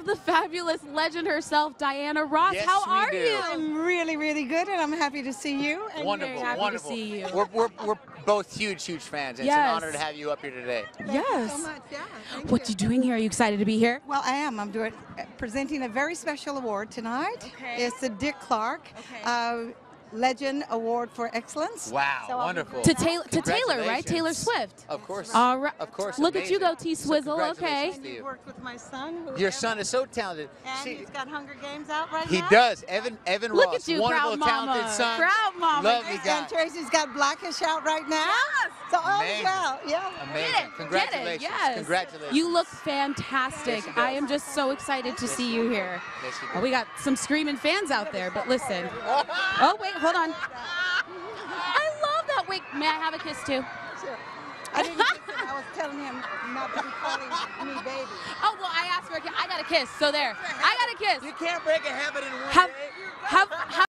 have the fabulous legend herself, Diana Ross. Yes, how are you? I'm really, really good, and I'm happy to see you. And wonderful, very happy wonderful. To see you. We're both huge, huge fans. Yes. It's an honor to have you up here today. Thank you so much. Yeah, what you doing here? Are you excited to be here? Well, I am. I'm doing presenting a very special award tonight. Okay. It's the Dick Clark Legend Award for Excellence. Wow, so wonderful. To Taylor, right? Taylor Swift. Of course. All right. Of course. Look at you go, T-Swizzle. So okay. And you worked with my son. Your son is so talented. And he's got Hunger Games out right now. He does. Evan Ross. Look at you, wonderful, talented son. Proud mama. Lovely guy. And Tracy's got Blackish out right now. Yes. So all is well. Yeah. Amazing. Get it. Congratulations. Get it. Yes. Congratulations. You look fantastic. Yes, I am just so excited to see you here. Yes, you do. We got some screaming fans out there, but listen. Oh, wait. Hold on. I love that wig. May I have a kiss too? Sure. I didn't kiss him. I was telling him not to be calling me baby. Oh, well, I asked for a kiss. I got a kiss, so there. I got a kiss. You can't break a habit in one.